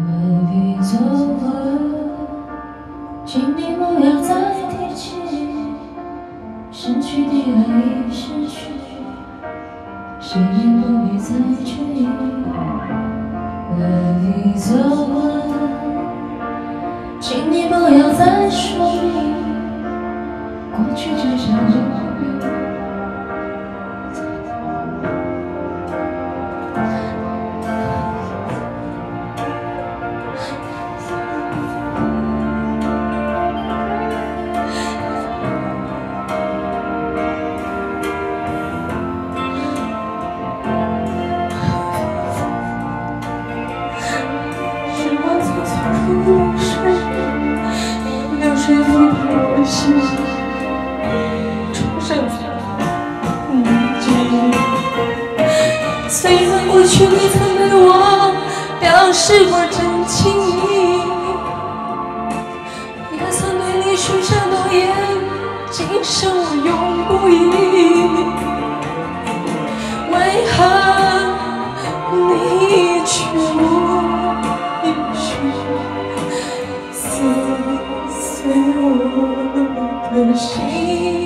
回避走了，请你不要再提起失去的爱已失去，谁也不必再追忆。回避走了，请你不要再说明过去就像是云。 是我真情意，你看曾对你许下诺言，今生我永不移。为何你却无音讯，撕碎我的心？